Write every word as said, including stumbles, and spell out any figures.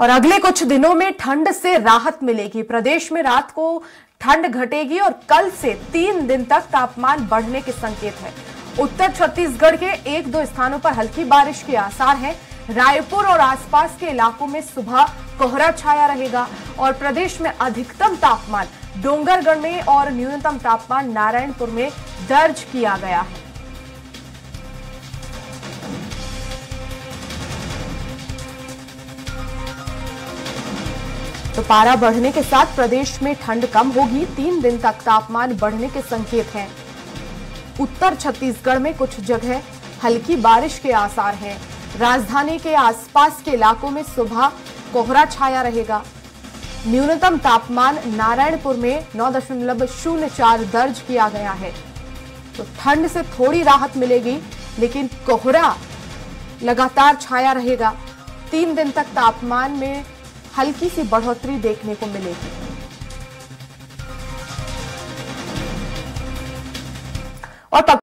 और अगले कुछ दिनों में ठंड से राहत मिलेगी। प्रदेश में रात को ठंड घटेगी और कल से तीन दिन तक तापमान बढ़ने के संकेत हैं। उत्तर छत्तीसगढ़ के एक दो स्थानों पर हल्की बारिश के आसार हैं। रायपुर और आसपास के इलाकों में सुबह कोहरा छाया रहेगा और प्रदेश में अधिकतम तापमान डोंगरगढ़ में और न्यूनतम तापमान नारायणपुर में दर्ज किया गया है। तो पारा बढ़ने के साथ प्रदेश में ठंड कम होगी। तीन दिन तक तापमान बढ़ने के संकेत हैं। उत्तर छत्तीसगढ़ में कुछ जगह हल्की बारिश के आसार हैं। राजधानी के आसपास के इलाकों में सुबह कोहरा छाया रहेगा। न्यूनतम तापमान नारायणपुर में नौ दशमलव शून्य चार दर्ज किया गया है। तो ठंड से थोड़ी राहत मिलेगी, लेकिन कोहरा लगातार छाया रहेगा। तीन दिन तक तापमान में हल्की सी बढ़ोतरी देखने को मिलेगी। और